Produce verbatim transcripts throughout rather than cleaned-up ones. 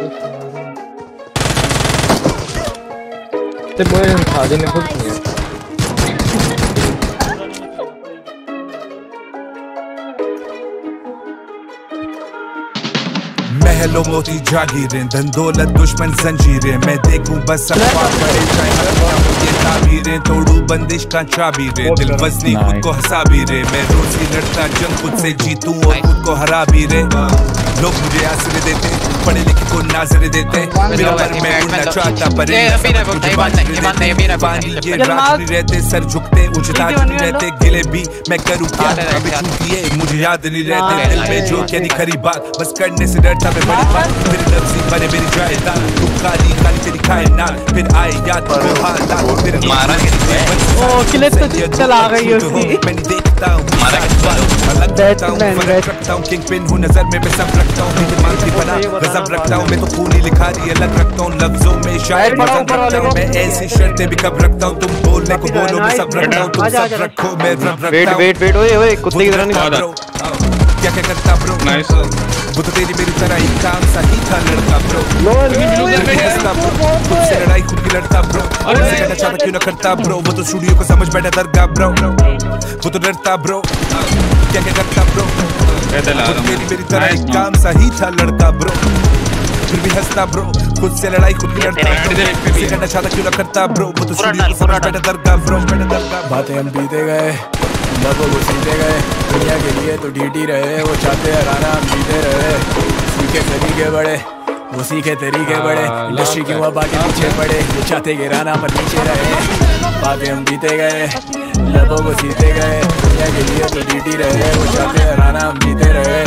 ते बोले खा देने को नहीं है। महलों मोती जागीरें धन दौलत दुश्मन जंजीरें मैं देखूं बस ताबीरें तोड़ू बंदिश का चाबीरें दिल बजनी खुद को हंसा भी रे मैं रोजी लड़ता जंग खुद से जीतूं और खुद को हरा भी रे लोग मुझे आसरे देते पढ़े लिखे को नाजरे देते मेरा पर मैं उड़ना चाहता पर ये रात रहते सर झुकते उछता रहते गिले भी मैं करूँ क्या कभी छूटिए मुझे याद नहीं रहते दिल में जो क्या नहीं खरी बात बस करने से डरता मैं बड़ी बात मेरी लफ्जी बने मेरी जायदाद तुम काली काली तेरी खाए ना फिर आए याद पर हालात नजर में मैं सब रखता हूँ की बना गजब रखता हूँ मैं तो पूरी लिखा रही अलग रखता हूँ लफ्जों में शायर मैं ऐसी शर्तें भी कब रखता हूँ तुम बोलने को बोलो मैं सब रखता हूँ तुम सब रखो मैं रब रखता हूँ कुत्ते की तरह नहीं क्या क्या करता ब्रो वो तो तेरी मेरी तरह एक काम सा ही था लड़का ब्रो खुद से लड़ाई खुद की लड़ता ब्रो चाहता क्यों ना करता ब्रो वो तो स्टूडियो को समझ बैठा दरगा ब्रो वो तो डरता ब्रो क्या क्या करता ब्रो मेरी मेरी तरह एक काम सा ही था लड़का ब्रो फिर भी हंसता ब्रो खुद से लड़ाई खुद की लड़ता चाहता क्यों ना करता ब्रो वो तो स्टूडियो को समझ बैठा दरगा ब्रो बातें हम बीते गए लबों को सीते गए दुनिया के लिए तो डीटी रहे वो चाहते हराना हम जीते रहे सीखे तरीके बड़े वो सीखे तरीके बड़े इंडस्ट्री की हुआ बाकी पीछे पड़े ये चाहते गिराना पर नीचे रहे बातें हम जीते गए लबों को सीते गए दुनिया के लिए तो डीटी रहे वो चाहते हराना हम जीते रहे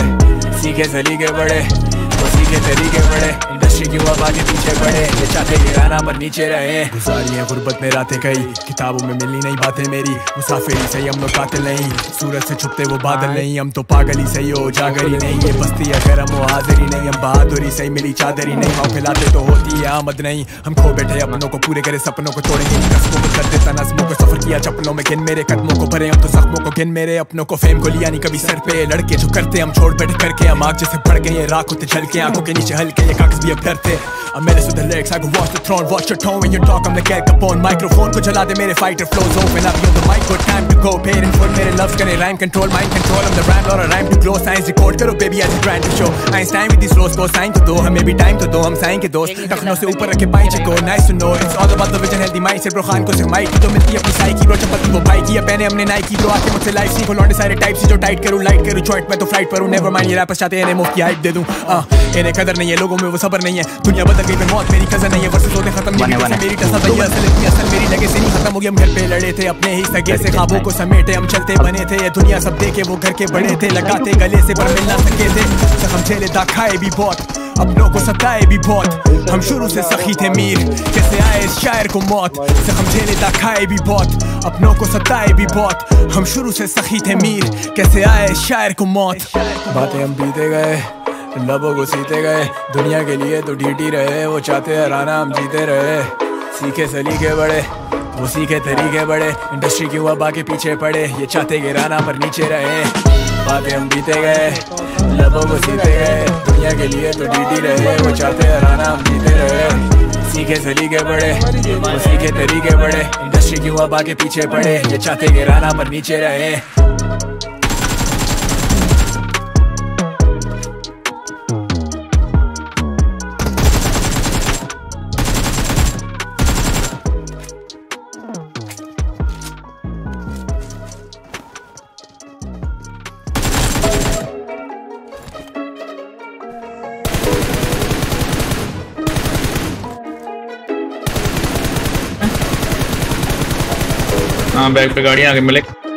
सीखे सलीके बड़े वो सीखे तरीके बड़े इंडस्ट्री की हुआ बाकी पीछे पड़े ये चाहते गिराना पर नीचे रहे गुजारी है गुर्बत में रातें कई किताबों में मिलनी नहीं बातें मेरी मुसाफिरी सही हम लोग कातिल नहीं सूरज से छुपते वो बादल नहीं हम तो पागल ही सही हो जागर ही नहीं ये बस्ती अगर हम वो हाजिरी नहीं हम बहादुरी सही मिली चादरी नहीं हम खिलाते तो होती है आमद नहीं हम खो बैठे अपनों को पूरे करे सपनों को तोड़ेंगे कसमों को कर देता नज़मों को सफर किया चप्पलों में गिन मेरे कदमों को भरे हम तो जख्मों को गिन मेरे अपनों को फेम को लिया नहीं कभी सर पे लड़के जो करते हम छोड़ बैठे करके हम आग जैसे बढ़ गए राख होते झलके आंखों के नीचे हल्के ये कागज भी अब डरते अब मेरे सुधर lakes I go watch the throne watch your tone when you talk on the cat Capone microphone को जला दे मेरे fighter flows open up your the mic good time to go pair in for मेरे loves करे rhyme control mind control on the ram और rhyme to glow science record करो baby as try to show I time with this rose को sign तो दो हमें भी time तो दो हम साइन के दोस्त टखनों से ऊपर रखे पाइंच को nice to know it's all about the vision healthy mindset bro खान को से माइक तो मिलती है अपनी साइकी ब्रो चपत को बाइक ये पहने हमने नाइकी ब्रो आके मुझसे लाइफ सीखो लौंडे सारे टाइप से जो टाइट करूं लाइट करूं शॉट में तो फ्लाइट पर हूं नेवर माइंड ये रैपर्स चाहते हैं इन्हें मुफ्त की हाइप दे दूं इन्हें कदर नहीं है लोगों में वो सबर नहीं है दुनिया बदल गई पर मौत मेरी कज़न नहीं है वर्सेस होते खत्म नहीं हुए मेरी तसल्ली तो असल इतनी असल मेरी लगे से नहीं खत्म हो गई हम घर पे लड़े थे अपने ही सगे से ख्वाबों को समेटे हम चलते बने थे ये दुनिया सब देखे वो घर के बड़े थे लगाते गले से पर मिल ना सके थे जख्म झेले था खाए भी बहुत अपनों को सताए भी बहुत हम शुरू से सखी थे मीर कैसे आए इस शायर को मौत जख्म झेले था खाए भी बहुत अपनों को सताए भी बहुत हम शुरू से सखी थे मीर कैसे आए इस शायर को मौत बातें हम बीते गए लबों को सीते गए दुनिया के लिए तो डीटी रहे वो चाहते हराना हम जीते रहे सीखे सलीके बड़े वो सीखे तरीके बड़े इंडस्ट्री की हुआ बाकी पीछे पड़े ये चाहते गिराना पर नीचे रहे बातें हम बीते गए लबों को सीते गए दुनिया के लिए तो डीटी रहे वो चाहते हराना हम जीते रहे सीखे सलीके बड़े वो सीखे तरीके बड़े इंडस्ट्री की हुआ बाकी पीछे पड़े ये चाहते गिराना पर नीचे रहे। हाँ बैग पे गाड़ियाँ आगे मिले।